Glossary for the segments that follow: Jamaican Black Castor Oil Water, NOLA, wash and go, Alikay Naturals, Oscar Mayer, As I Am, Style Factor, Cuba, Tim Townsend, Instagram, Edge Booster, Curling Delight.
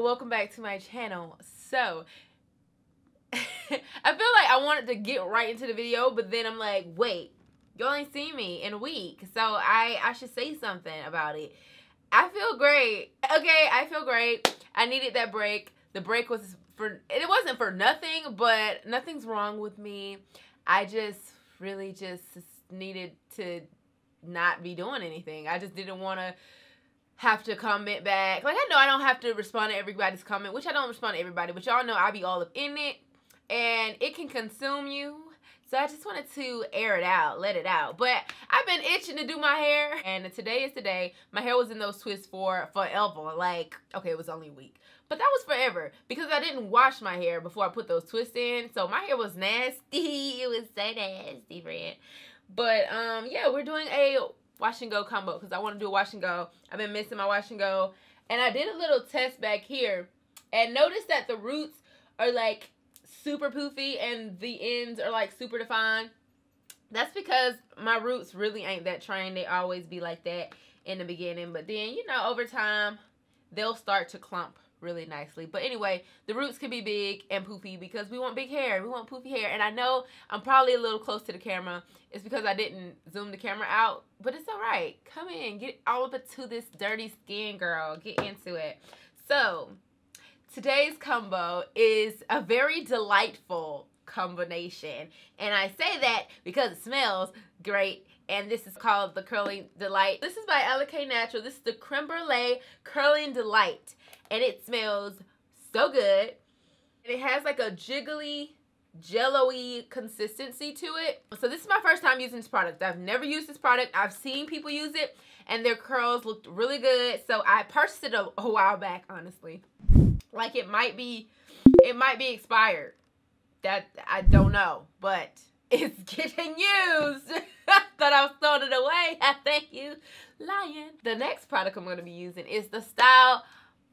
welcome back to my channel. So I feel like I wanted to get right into the video, but then I'm like, wait, y'all ain't seen me in a week, so I should say something about it. I feel great. Okay, I feel great. I needed that break. The break was for, it wasn't for nothing, but nothing's wrong with me. I just really just needed to not be doing anything. I just didn't want to have to comment back. Like, I know I don't have to respond to everybody's comment, which I don't respond to everybody, but y'all know I be all up in it, and it can consume you. So I just wanted to air it out, let it out. But I've been itching to do my hair, and today is the day. My hair was in those twists for forever. Like, okay, it was only a week, but that was forever because I didn't wash my hair before I put those twists in. So my hair was nasty. It was so nasty, friend. But yeah, we're doing a wash and go combo because I want to do a wash and go. I've been missing my wash and go, and I did a little test back here and noticed that the roots are like super poofy and the ends are like super defined. That's because my roots really ain't that trained. They always be like that in the beginning, but then, you know, over time they'll start to clump really nicely. But anyway, the roots can be big and poofy because we want big hair, we want poofy hair. And I know I'm probably a little close to the camera. It's because I didn't zoom the camera out, but it's all right. Come in, get all up to this dirty skin, girl. Get into it. So today's combo is a very delightful combination, and I say that because it smells great. And this is called the Curling Delight. This is by Alikay Naturals. This is the Creme Brulee Curling Delight, and it smells so good. And it has like a jiggly, jello-y consistency to it. So this is my first time using this product. I've never used this product. I've seen people use it, and their curls looked really good. So I purchased it a while back, honestly. Like, it might be expired. That, I don't know, but it's getting used. I thought I was throwing it away. I thank you, lion. The next product I'm going to be using is the Style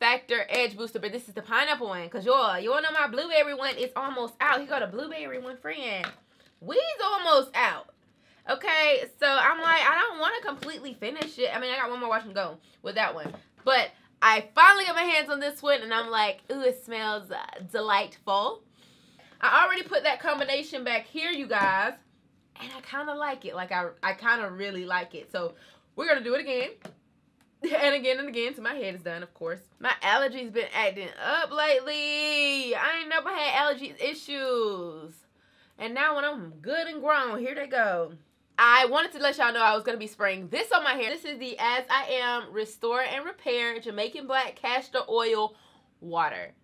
Factor Edge Booster, but this is the pineapple one, because y'all know my blueberry one is almost out. You got a blueberry one, friend. We's almost out. Okay, so I'm like, I don't want to completely finish it. I mean, I got one more wash and go with that one, but I finally got my hands on this one, and I'm like, ooh, it smells delightful. I already put that combination back here, you guys, and I kind of like it. Like, I kind of really like it. So we're going to do it again and again and again till my head is done, of course. My allergies been acting up lately. I ain't never had allergy issues. And now when I'm good and grown, here they go. I wanted to let y'all know I was going to be spraying this on my hair. This is the As I Am Restore and Repair Jamaican Black Castor Oil Water.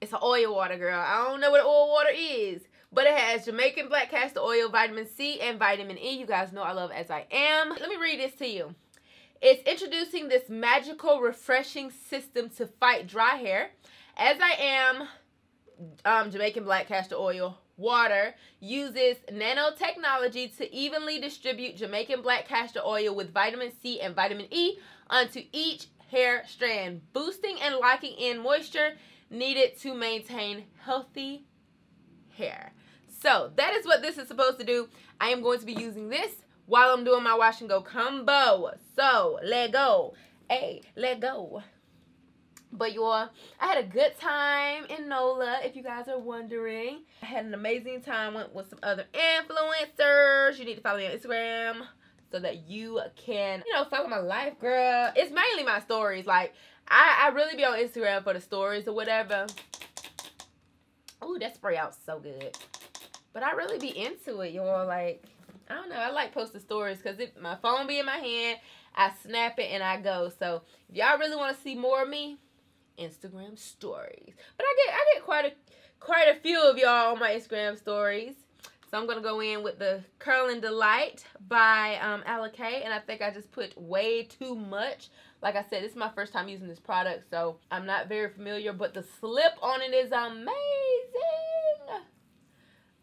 It's an oil water, girl. I don't know what oil water is, but it has Jamaican Black Castor Oil, vitamin C, and vitamin E. You guys know I love As I Am. Let me read this to you. It's introducing this magical, refreshing system to fight dry hair. As I Am Jamaican Black Castor Oil Water uses nanotechnology to evenly distribute Jamaican Black Castor Oil with vitamin C and vitamin E onto each hair strand, boosting and locking in moisture needed to maintain healthy hair. So that is what this is supposed to do. I am going to be using this while I'm doing my wash and go combo. So let go. Hey, let go. But y'all, I had a good time in NOLA, if you guys are wondering. I had an amazing time, went with some other influencers. You need to follow me on Instagram so that you can, you know, follow my life, girl. It's mainly my stories. Like, I really be on Instagram for the stories or whatever. Ooh, that spray out's so good. But I really be into it, y'all. Like, I don't know. I like posting stories because my phone be in my hand. I snap it and I go. So, if y'all really want to see more of me, Instagram stories. But I get quite a few of y'all on my Instagram stories. So I'm gonna go in with the Curling Delight by Alikay, and I think I just put way too much. Like I said, this is my first time using this product, so I'm not very familiar, but the slip on it is amazing.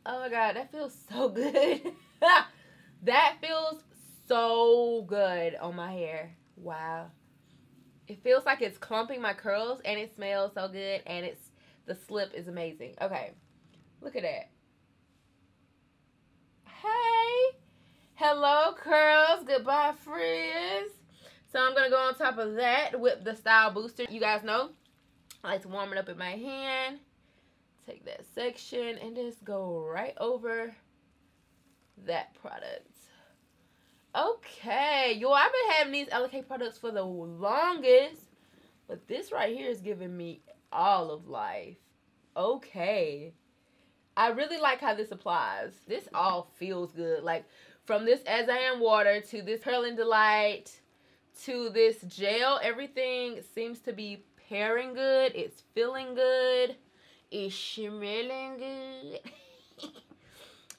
Oh my god, that feels so good. That feels so good on my hair. Wow. It feels like it's clumping my curls, and it smells so good, and it's, the slip is amazing. Okay, look at that. Hey, hello curls, goodbye friends. So I'm gonna go on top of that with the Style Booster. You guys know I like to warm it up in my hand, take that section, and just go right over that product. Okay, yo, I've been having these Alikay products for the longest, but this right here is giving me all of life. Okay, I really like how this applies. This all feels good. Like, from this As I Am water to this Curling Delight to this gel, everything seems to be pairing good. It's feeling good. It's smelling good.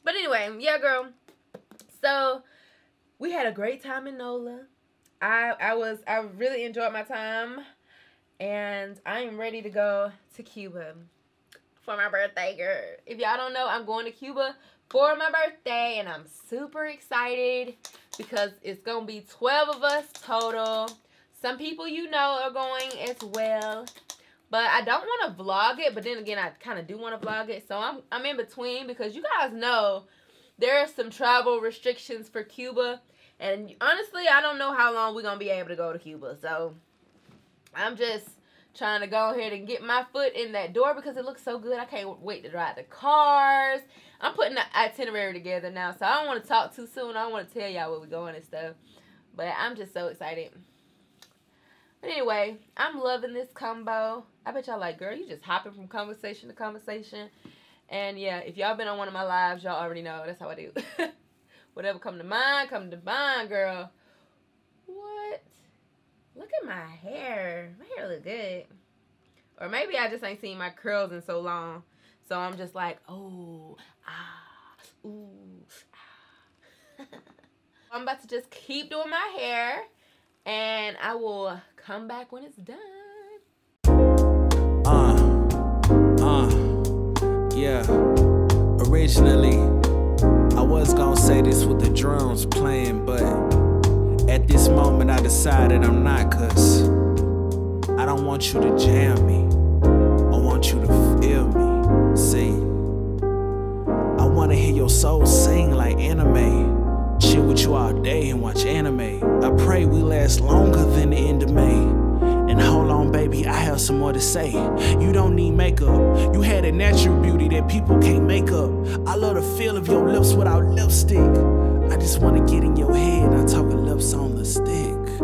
But anyway, yeah, girl. So, we had a great time in NOLA. I really enjoyed my time. And I am ready to go to Cuba for my birthday, girl. If y'all don't know, I'm going to Cuba for my birthday, and I'm super excited because it's gonna be 12 of us total. Some people you know are going as well, but I don't want to vlog it, but then again I kind of do want to vlog it, so I'm in between, because you guys know there are some travel restrictions for Cuba, and honestly I don't know how long we're gonna be able to go to Cuba, so I'm just trying to go ahead and get my foot in that door because it looks so good. I can't wait to ride the cars. I'm putting the itinerary together now, so I don't want to talk too soon. I don't want to tell y'all where we're going and stuff, but I'm just so excited. But anyway, I'm loving this combo. I bet y'all like, girl, you just hopping from conversation to conversation. And yeah, if y'all been on one of my lives, y'all already know that's how I do. Whatever come to mind, girl. What? Look at my hair. My hair look good. Or maybe I just ain't seen my curls in so long. So I'm just like, oh, ah, ooh, ah. I'm about to just keep doing my hair. And I will come back when it's done. Yeah. Originally, I was gonna say this with the drums playing, but at this moment, I decided I'm not, 'cause I don't want you to jam me. I want you to feel me, see? I wanna hear your soul sing like anime. Chill with you all day and watch anime. I pray we last longer than the end of May. And hold on, baby, I have some more to say. You don't need makeup. You had a natural beauty that people can't make up. I love the feel of your lips without lipstick. I just wanna get in your head, not talking lips on the stick.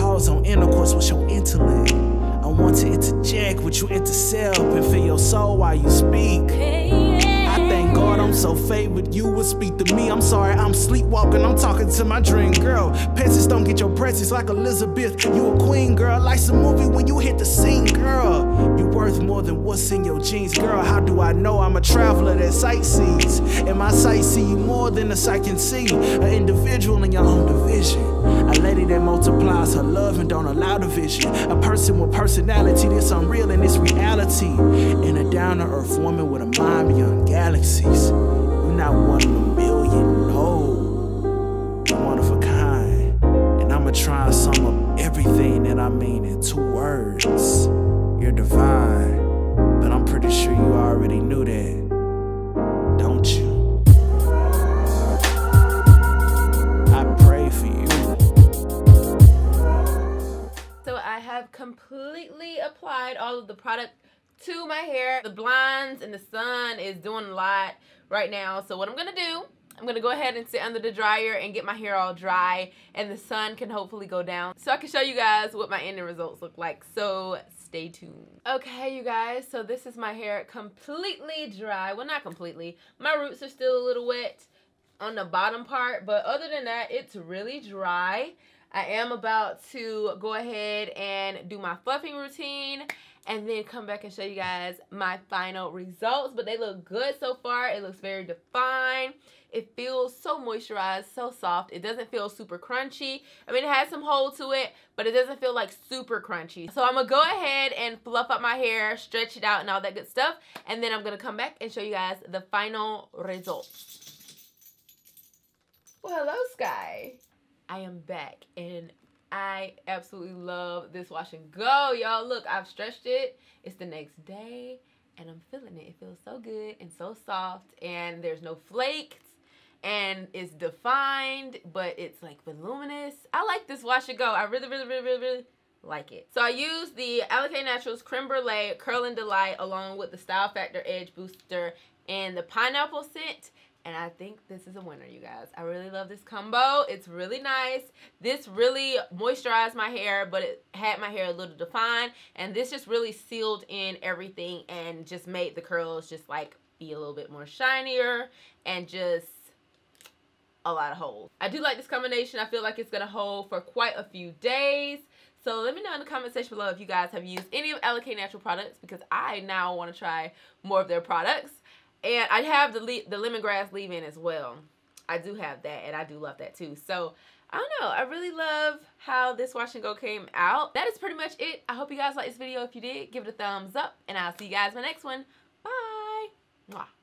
Pause on intercourse with your intellect. I want to interject with you, intercept, and feel your soul while you speak. I thank God I'm so favored, you would speak to me. I'm sorry, I'm sleepwalking, I'm talking to my dream girl. Peasants don't get your presents like Elizabeth. You a queen, girl, like some movie when you hit the scene, girl. You worth more than what's in your jeans, girl. How do I know? I'm a traveler that sightsees, and my sight see you more than the sight can see. An individual in your own division, a lady that multiplies her love and don't allow division. A person with personality that's unreal and it's reality, and a down-to-earth woman with a mind beyond galaxies. You're not one in a million, no, you're one of a kind, and I'ma try and sum up everything that I mean in 2 words. You're divine, but I'm pretty sure you already knew that, don't you? I pray for you. So I have completely applied all of the product to my hair. The blinds and the sun is doing a lot right now, so what I'm gonna do, I'm gonna go ahead and sit under the dryer and get my hair all dry, and the sun can hopefully go down so I can show you guys what my ending results look like. So stay tuned. Okay, you guys, so this is my hair completely dry. Well, not completely. My roots are still a little wet on the bottom part, but other than that, it's really dry. I am about to go ahead and do my fluffing routine and then come back and show you guys my final results, but they look good so far. It looks very defined. It feels so moisturized, so soft. It doesn't feel super crunchy. I mean, it has some hold to it, but it doesn't feel like super crunchy. So I'm gonna go ahead and fluff up my hair, stretch it out and all that good stuff, and then I'm gonna come back and show you guys the final results. Well, hello, Sky. I am back, and I absolutely love this wash and go, y'all. Look, I've stretched it. It's the next day, and I'm feeling it. It feels so good and so soft, and there's no flakes, and it's defined, but it's like voluminous. I like this wash and go. I really, really, really, really, really, like it. So I used the Alikay Naturals Creme Brulee Curling Delight along with the Style Factor Edge Booster and the pineapple scent. And I think this is a winner, you guys. I really love this combo. It's really nice. This really moisturized my hair, but it had my hair a little defined. And this just really sealed in everything and just made the curls just like be a little bit more shinier and just a lot of holes. I do like this combination. I feel like it's going to hold for quite a few days. So let me know in the comment section below if you guys have used any of Alikay Natural products, because I now want to try more of their products. And I have the lemongrass leave-in as well. I do have that, and I do love that too. So, I don't know. I really love how this wash and go came out. That is pretty much it. I hope you guys liked this video. If you did, give it a thumbs up, and I'll see you guys in my next one. Bye! Mwah.